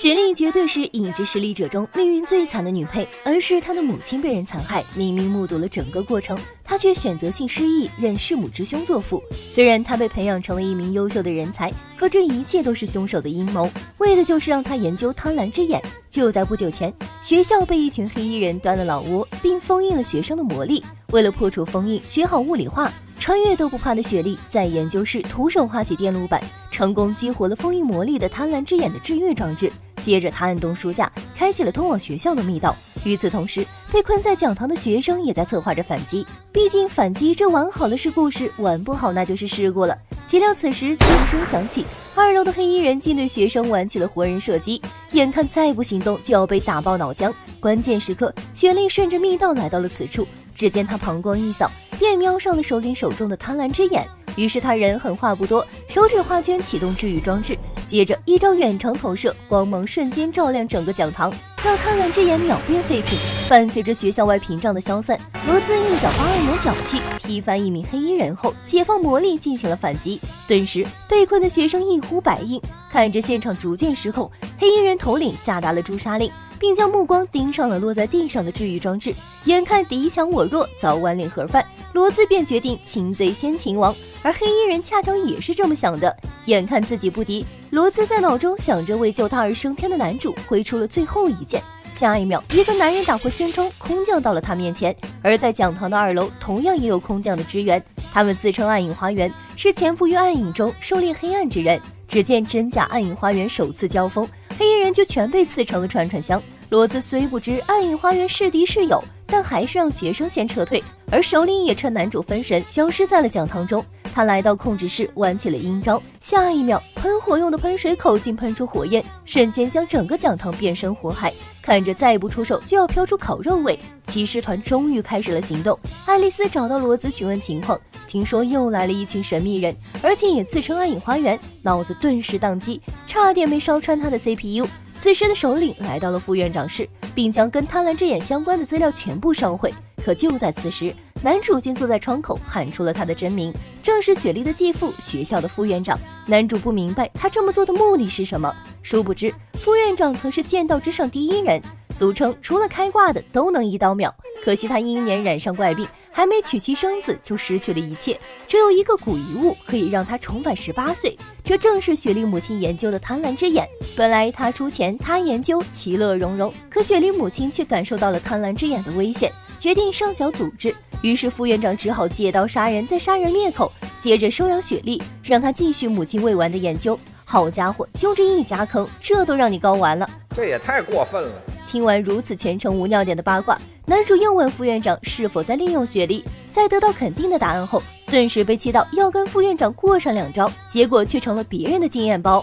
雪莉绝对是影之实力者中命运最惨的女配，而是她的母亲被人残害，明明目睹了整个过程，她却选择性失忆，认弑母之凶作父。虽然她被培养成了一名优秀的人才，可这一切都是凶手的阴谋，为的就是让她研究贪婪之眼。就在不久前，学校被一群黑衣人端了老窝，并封印了学生的魔力。为了破除封印，学好物理化，穿越都不怕的雪莉在研究室徒手画起电路板，成功激活了封印魔力的贪婪之眼的治愈装置。接着，他按动书架，开启了通往学校的密道。与此同时，被困在讲堂的学生也在策划着反击。毕竟反击这玩好了是故事，玩不好那就是事故了。岂料此时枪声响起，2楼的黑衣人竟对学生玩起了活人射击，眼看再不行动就要被打爆脑浆。关键时刻，雪莉顺着密道来到了此处，只见他膀胱一扫，便瞄上了首领手中的贪婪之眼。于是他人狠话不多，手指画圈启动治愈装置，接着一招远程投射，光芒瞬间照亮整个讲堂，让贪婪之眼秒变废品。伴随着学校外屏障的消散，罗兹一脚把恶魔脚气踢翻一名黑衣人后，解放魔力进行了反击。顿时被困的学生一呼百应，看着现场逐渐失控，黑衣人头领下达了诛杀令，并将目光盯上了落在地上的治愈装置。眼看敌强我弱，早晚领盒饭，罗兹便决定擒贼先擒王。而黑衣人恰巧也是这么想的，眼看自己不敌，罗兹在脑中想着为救他而升天的男主挥出了最后一剑。下一秒，一个男人打破天窗，空降到了他面前。而在讲堂的2楼，同样也有空降的支援，他们自称暗影花园，是潜伏于暗影中狩猎黑暗之人。只见真假暗影花园首次交锋，黑衣人就全被刺成了串串香。罗兹虽不知暗影花园是敌是友，但还是让学生先撤退，而首领也趁男主分神消失在了讲堂中。他来到控制室，玩起了阴招，下一秒喷火用的喷水口竟喷出火焰，瞬间将整个讲堂变身火海，看着再不出手就要飘出烤肉味。骑士团终于开始了行动，爱丽丝找到罗兹询问情况，听说又来了一群神秘人，而且也自称暗影花园，脑子顿时宕机，差点没烧穿他的 CPU。 此时的首领来到了副院长室，并将跟贪婪之眼相关的资料全部烧毁。可就在此时，男主竟坐在窗口喊出了他的真名，正是雪莉的继父，学校的副院长。男主不明白他这么做的目的是什么，殊不知副院长曾是剑道之上第一人，俗称除了开挂的都能一刀秒。可惜他英年染上怪病，还没娶妻生子就失去了一切，只有一个古遗物可以让他重返18岁，这正是雪莉母亲研究的贪婪之眼。本来他出钱他研究，其乐融融，可雪莉母亲却感受到了贪婪之眼的危险，决定上缴组织。于是副院长只好借刀杀人，再杀人灭口，接着收养雪莉，让她继续母亲未完的研究。好家伙，就这一家坑，这都让你高完了，这也太过分了。听完如此全程无尿点的八卦，男主又问副院长是否在利用雪莉，在得到肯定的答案后，顿时被气到要跟副院长过上2招，结果却成了别人的经验包。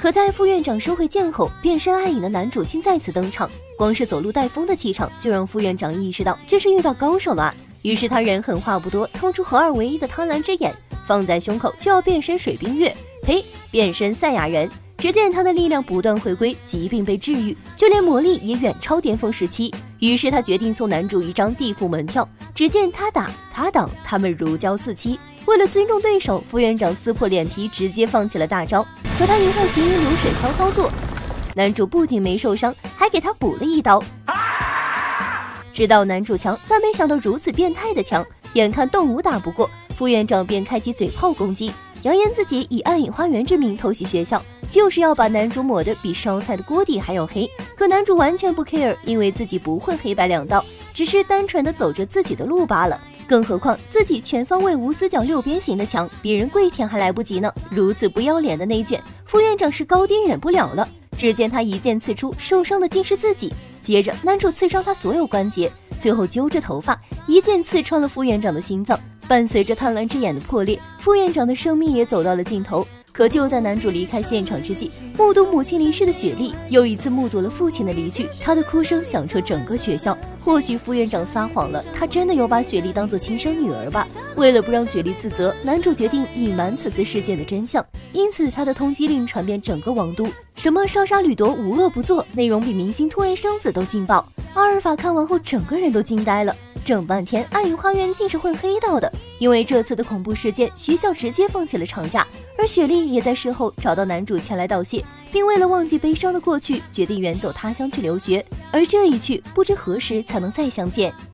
可在副院长收回剑后，变身暗影的男主竟再次登场，光是走路带风的气场就让副院长意识到这是遇到高手了啊！于是他人狠话不多，掏出合二为一的贪婪之眼，放在胸口就要变身水冰月，变身赛亚人。只见他的力量不断回归，疾病被治愈，就连魔力也远超巅峰时期。于是他决定送男主一张地府门票。只见他打他挡，他们如胶似漆。为了尊重对手，副院长撕破脸皮，直接放弃了大招。可他一看行云流水骚操作，男主不仅没受伤，还给他补了一刀。知道男主强，但没想到如此变态的强。眼看动武打不过，副院长便开启嘴炮攻击，扬言自己以暗影花园之名偷袭学校，就是要把男主抹得比烧菜的锅底还要黑。可男主完全不 care， 因为自己不混黑白两道，只是单纯的走着自己的路罢了。更何况自己全方位无死角六边形的墙，别人跪舔还来不及呢。如此不要脸的内卷，副院长是高低忍不了了。只见他一剑刺出，受伤的竟是自己。接着男主刺伤他所有关节，最后揪着头发一剑刺穿了副院长的心脏。伴随着贪婪之眼的破裂，副院长的生命也走到了尽头。可就在男主离开现场之际，目睹母亲离世的雪莉又一次目睹了父亲的离去，她的哭声响彻整个学校。或许副院长撒谎了，他真的有把雪莉当做亲生女儿吧。为了不让雪莉自责，男主决定隐瞒此次事件的真相，因此他的通缉令传遍整个王都，什么烧杀掠夺无恶不作，内容比明星突然生子都劲爆。阿尔法看完后整个人都惊呆了，整半天暗影花园竟是混黑道的，因为这次的恐怖事件，学校直接放弃了长假，而雪莉也在事后找到男主前来道谢，并为了忘记悲伤的过去，决定远走他乡去留学。而这一去，不知何时才能再相见。